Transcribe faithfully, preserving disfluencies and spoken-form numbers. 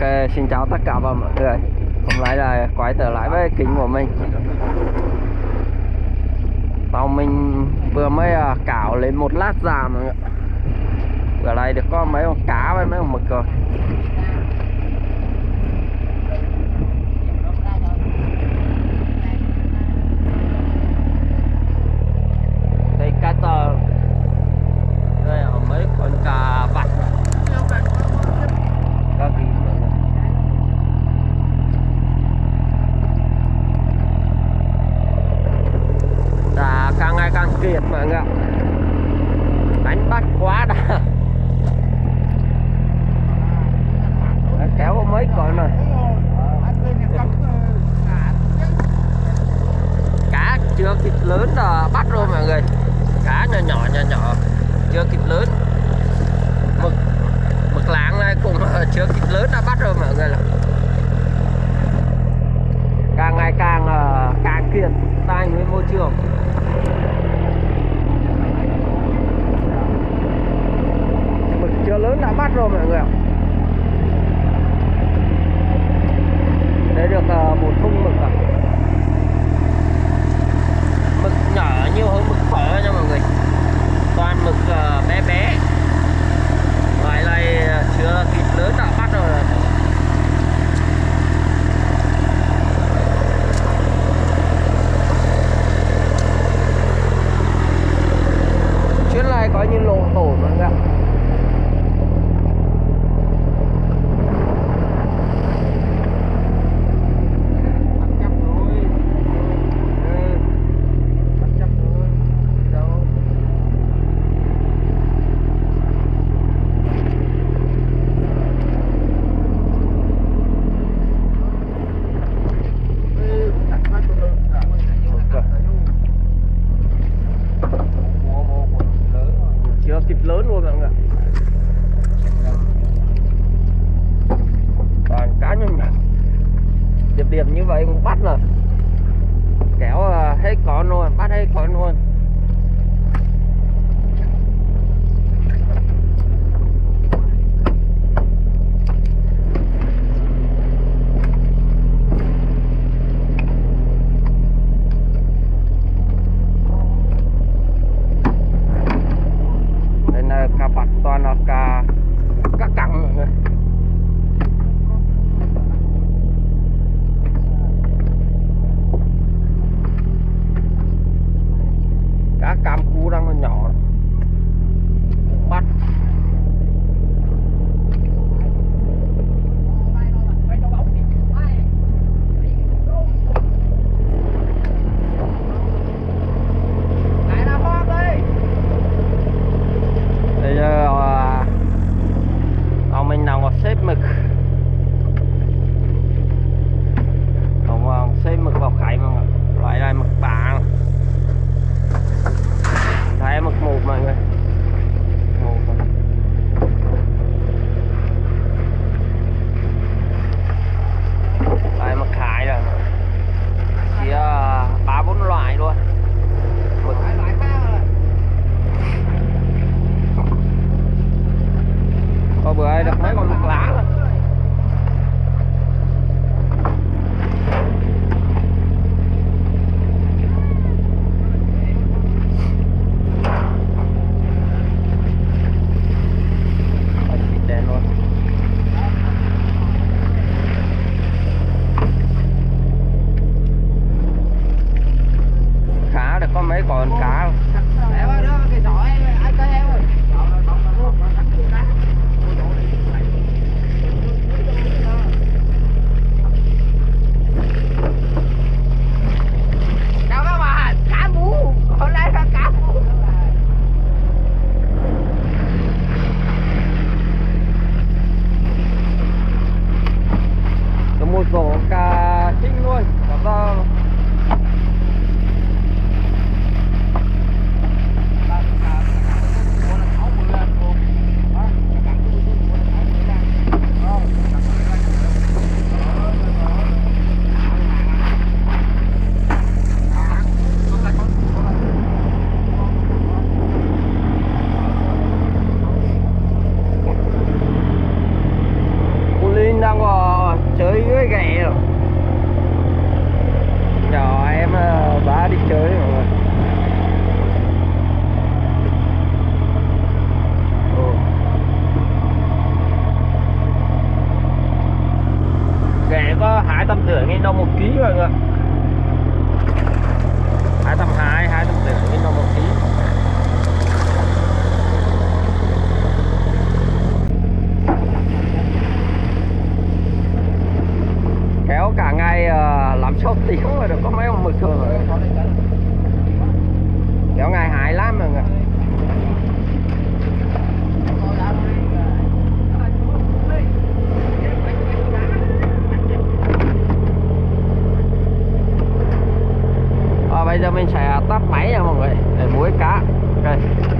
Ok, xin chào tất cả mọi người. Hôm nay là quay trở lại với kính của mình. Tàu mình vừa mới cào lên một lát già mọi người. Ở đây được có mấy con cá với mấy con mực rồi. Đây cá tờ. Đây là mấy con cá vặt. Đã càng ngày càng kiệt mọi người. Đánh bắt quá đã. Kéo có mấy con rồi. Cá chưa kịp lớn là bắt rồi mọi người. Cá nhỏ nhỏ nhỏ nhỏ chưa kịp lớn. Mực mực láng này cũng chưa kịp lớn đã bắt rồi mọi người. Càng ngày càng càng kiệt tài nguyên môi trường. Mực chưa lớn đã bắt rồi mọi người. Đấy được một thùng mực ạ. Mực nhỏ nhiều hơn mực phở nha mọi người. Toàn mực bé bé. Ngoài này chưa kịp lớn đã bắt rồi. Chuyến này có như lộ tổ mọi người ạ. Điểm như vậy cũng bắt rồi, kéo hết con luôn, bắt hết con luôn. Nên là cá bắt toàn là cá cá cẳng mọi người. chơi với ghẹ rồi. Nhỏ em bá đi chơi mọi người. Ghẹ có hai tầm rưỡi ngay đâu một ký mọi người. Hai tầm hai, hai tầm rưỡi ngay đâu một ký. Kéo cả ngày làm sáu tiếng rồi có mấy ông mực rồi. Kéo ngày hại lắm mọi người. Bây giờ mình sẽ tắt máy nha mọi người để muối cá. Ok.